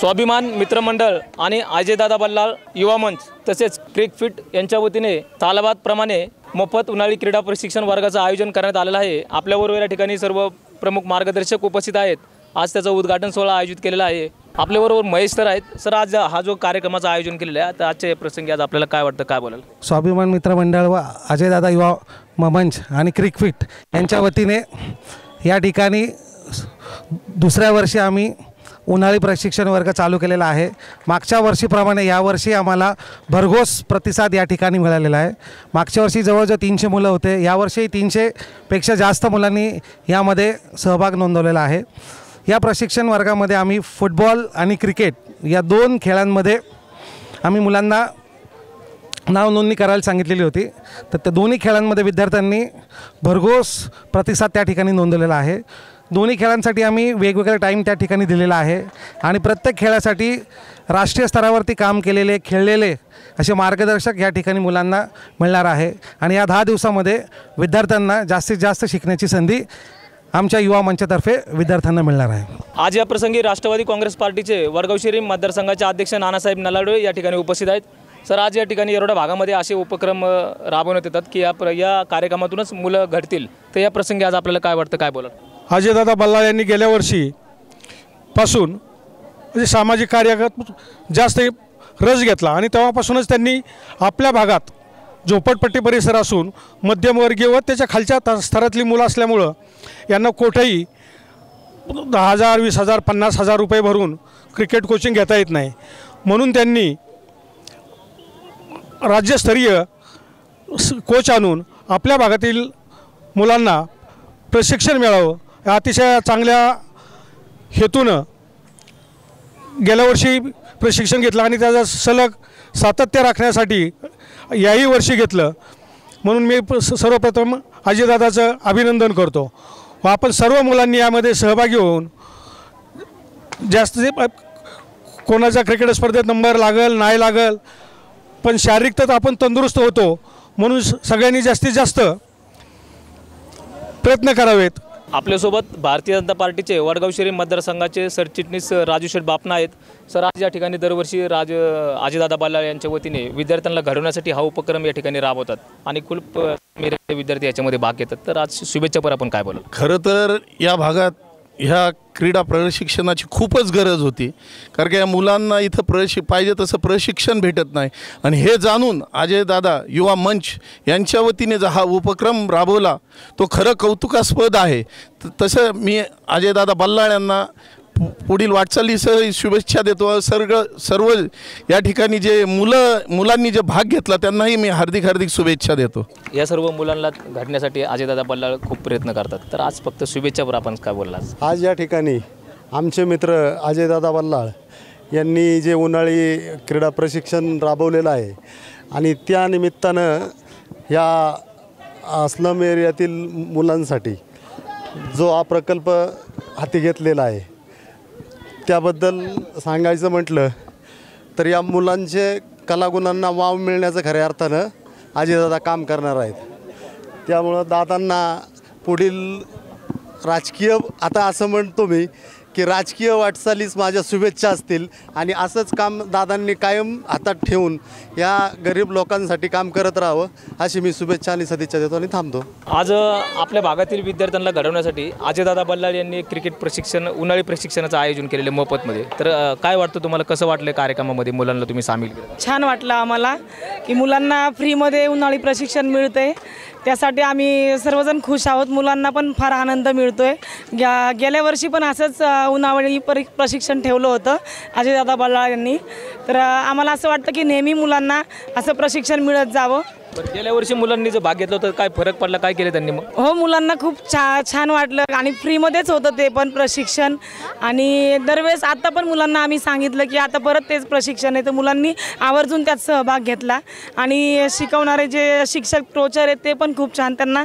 स्वाभिमान मित्र मंडळ आणि अजय दादा बल्लाळ युवा मंच तसेच क्रिकफीट यांच्या वतीने तालवाद प्रमाणे मोफत उन्हाळी क्रीडा प्रशिक्षण वर्गाचं आयोजन करण्यात आलेलं आहे। आपल्याबरोबर या ठिकाणी सर्व प्रमुख मार्गदर्शक उपस्थित आहेत। आज त्याचं उद्घाटन सोहळा आयोजित केलेला आहे। आपल्याबरोबर महेश सर आहेत। सर, आज हा जो कार्यक्रमाचं आयोजन केलेलं आहे, आता आजच्या प्रसंगी आज आपल्याला काय वाटतं, काय बोलाल? स्वाभिमान मित्र मंडळ व अजय दादा युवा मंच आणि क्रिकफीट यांच्या वतीने या ठिकाणी दुसऱ्या वर्षी आम्ही उन्हाळी प्रशिक्षण वर्ग चालू केलेला आहे। मागच्या वर्षीप्रमाणे यावर्षी आम्हाला भरघोस प्रतिसाद या ठिकाणी मिळालेला आहे। मागच्या वर्षी जवळजवळ 300 मुलं होते, यावर्षी 300पेक्षा जास्त मुलांनी यामध्ये सहभाग नोंदवलेला आहे। या प्रशिक्षण वर्गामध्ये आम्ही फुटबॉल आणि क्रिकेट या दोन खेळांमध्ये आम्ही मुलांना नाव नोंदणी करायला सांगितलेली होती, तर त्या दोन्ही खेळांमध्ये विद्यार्थ्यांनी भरघोस प्रतिसाद त्या ठिकाणी नोंदवलेला आहे। दोन्ही खेळांसाठी आम्ही वेगवेगळे टाइम त्या ठिकाणी दिलेला आहे आणि प्रत्येक खेळासाठी राष्ट्रीय स्तरावरती काम केलेले, खेळलेले असे मार्गदर्शक या ठिकाणी मुलांना मिळणार आहे आणि या 10 दिवसांमध्ये विद्यार्थ्यांना जास्तीत जास्त शिकण्याची संधी आमच्या युवा मंचातर्फे विद्यार्थ्यांना मिळणार आहे। आज या प्रसंगी राष्ट्रवादी काँग्रेस पार्टीचे वडगावशिरी मतदारसंघाचे अध्यक्ष नानासाहेब नालाडू या ठिकाणी उपस्थित आहेत। सर, आज या ठिकाणी एरोडा भागामध्ये असे उपक्रम राबवण्यात येतात की या कार्यक्रमातूनच मुलं घडतील, तर या प्रसंगी आज आपल्याला काय वाटतं, काय बोलाल? अजय दादा बल्लाळ यांनी गेल्या वर्षीपासून म्हणजे सामाजिक कार्यात जास्त रस घेतला आणि तेव्हापासूनच त्यांनी आपल्या भागात झोपडपट्टी परिसर असून मध्यमवर्गीय व त्याच्या खालच्या स्तरातली मुलं असल्यामुळं यांना कुठेही 10,000 20,000 50,000 रुपये भरून क्रिकेट कोचिंग घेता येत नाही, म्हणून त्यांनी राज्यस्तरीय कोच आणून आपल्या भागातील मुलांना प्रशिक्षण मिळावं या अतिशय चांगल्या हेतूनं गेल्या वर्षी प्रशिक्षण घेतलं आणि त्याचा सलग सातत्य राखण्यासाठी याही वर्षी घेतलं, म्हणून मी सर्वप्रथम अजयदादाचं अभिनंदन करतो व आपण सर्व मुलांनी यामध्ये सहभागी होऊन जास्त कोणाचा क्रिकेट स्पर्धेत नंबर लागल नाही लागल पण शारीरिक तर आपण तंदुरुस्त होतो, म्हणून सगळ्यांनी जास्तीत जास्त प्रयत्न करावेत। आपल्यासोबत भारतीय जनता पार्टीचे वडगाव शहरी मतदारसंघाचे सरचिटणीस राजू शेठ बापना आहेत। सर, आज या ठिकाणी दरवर्षी अजयदादा बल्लाळ यांच्या वतीने विद्यार्थ्यांना घडवण्यासाठी हा उपक्रम या ठिकाणी राबवतात आणि खूप मेरे विद्यार्थी याच्यामध्ये भाग घेतात, तर आज शुभेच्छापर आपण काय बोलू? खरं तर या भागात ह्या क्रीडा प्रशिक्षणाची खूपच गरज होती, कारण की या मुलांना इथं पाहिजे तसं प्रशिक्षण भेटत नाही आणि हे जाणून अजय दादा युवा मंच यांच्या वतीने जो हा उपक्रम राबवला तो खरं कौतुकास्पद आहे। तसं मी अजय दादा बल्लाळ यांना पुढील वाटचालीसह शुभेच्छा देतो। सर्व या ठिकाणी जे मुलांनी जे भाग घेतला त्यांनाही मी हार्दिक शुभेच्छा देतो। या सर्व मुलांना घडण्यासाठी अजयदादा बल्लाळ खूप प्रयत्न करतात, तर आज फक्त शुभेच्छावर आपण काय बोललात? आज या ठिकाणी आमचे मित्र अजयदादा बल्लाळ यांनी जे उन्हाळी क्रीडा प्रशिक्षण राबवलेलं आहे आणि त्या निमित्तानं या स्लम एरियातील मुलांसाठी जो हा प्रकल्प हाती घेतलेला आहे त्याबद्दल सांगायचं म्हटलं तर या मुलांचे कलागुणांना वाव मिळण्याचं खऱ्या अर्थानं अजयदादा काम करणार आहेत। त्यामुळं दादांना पुढील राजकीय, आता असं म्हणतो मी की राजकीय वाटचालीस माझ्या शुभेच्छा असतील आणि असंच काम दादांनी कायम हातात ठेवून या गरीब लोकांसाठी काम करत राहावं अशी मी शुभेच्छा आणि सदिच्छा देतो आणि थांबतो। आज आपल्या भागातील विद्यार्थ्यांना घडवण्यासाठी अजयदादा बल्लाळ यांनी क्रिकेट प्रशिक्षण, उन्हाळी प्रशिक्षणाचं आयोजन केलेलं मोफतमध्ये, तर काय वाटतं तुम्हाला, कसं वाटलं कार्यक्रमामध्ये मुलांना तुम्ही सामील केलं? छान वाटलं आम्हाला की मुलांना फ्रीमध्ये उन्हाळी प्रशिक्षण मिळते, त्यासाठी आम्ही सर्वजण खुश आहोत। मुलांना पण फार आनंद मिळतो आहे। गेल्या वर्षी पण असंच उन्हाळी प्रशिक्षण ठेवलं होतं अजयदादा बल्लाळ यांनी, तर आम्हाला असं वाटतं की नेहमी मुलांना असं प्रशिक्षण मिळत जावं। गेल्या वर्षी मुलांनी जो भाग घेतला होता काय फरक पडला, काय केलं त्यांनी? मग हो, मुलांना खूप छान वाटलं आणि फ्रीमध्येच होतं ते पण प्रशिक्षण आणि दरवेळेस आता पण मुलांना आम्ही सांगितलं की आता परत तेच प्रशिक्षण आहे, तर मुलांनी आवर्जून त्यात सहभाग घेतला आणि शिकवणारे जे शिक्षक कोचर आहेत ते पण खूप छान त्यांना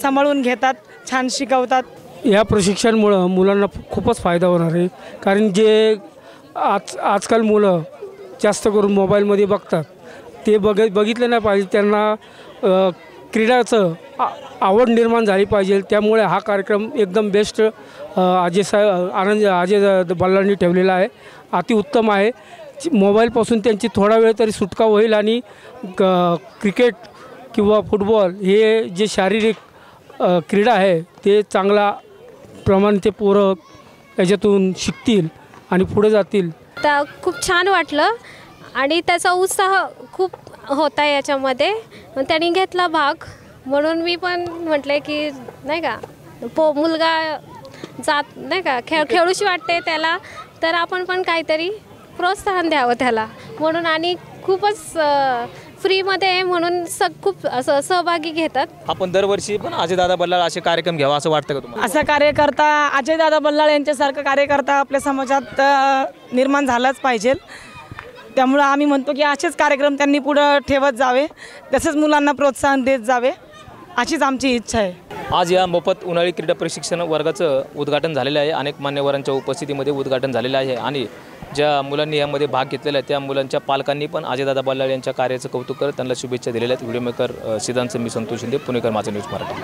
सांभाळून घेतात, छान शिकवतात। या प्रशिक्षणामुळं मुलांना खूपच फायदा होणार आहे, कारण जे आजकाल मुलं जास्त करून मोबाईलमध्ये बघतात ते बघितलं नाही पाहिजे, त्यांना क्रीडाचं आवड निर्माण झाली पाहिजे। त्यामुळे हा कार्यक्रम एकदम बेस्ट अजय बल्लाळनी ठेवलेला आहे, अति उत्तम आहे। मोबाईलपासून त्यांची थोडा वेळ तरी सुटका होईल आणि क्रिकेट किंवा फुटबॉल हे जे शारीरिक क्रीडा आहे ते चांगला प्रमाण ते पोरं याच्यातून शिकतील आणि पुढे जातील। आता खूप छान वाटलं आणि त्याचा उत्साह खूप होता याच्यामध्ये, त्यांनी घेतला भाग म्हणून मी पण म्हटले की नाही का मुलगा जात नाही का खेळूशी वाटते त्याला, तर आपण पण काहीतरी प्रोत्साहन द्यावं त्याला म्हणून, आणि खूपच फ्रीमध्ये म्हणून खूप असं सहभागी घेतात। आपण दरवर्षी पण अजय दादा बल्लाळ असे कार्यक्रम घ्यावा असं वाटतं का तुम्हाला? असा कार्यकर्ता अजय दादा बल्लाळ यांच्यासारखा कार्यकर्ता आपल्या समाजात निर्माण झालाच पाहिजे, त्यामुळे आम्ही म्हणतो की असेच कार्यक्रम त्यांनी पुढे ठेवत जावे, तसेच मुलांना प्रोत्साहन देत जावे अशीच आमची इच्छा आहे। आज या मोफत उन्हाळी क्रीडा प्रशिक्षण वर्गाचं उद्घाटन झालेलं आहे, अनेक मान्यवरांच्या उपस्थितीमध्ये उद्घाटन झालेलं आहे आणि ज्या मुलांनी यामध्ये भाग घेतलेला आहे त्या मुलांच्या पालकांनी पण अजयदादा बल्लाळ यांच्या कार्याचं कौतुक करत त्यांना शुभेच्छा दिलेल्या आहेत। व्हिडिओ मेकर सिद्धांत संतोष शिंदे, पुणेकर, माझा न्यूज मराठी।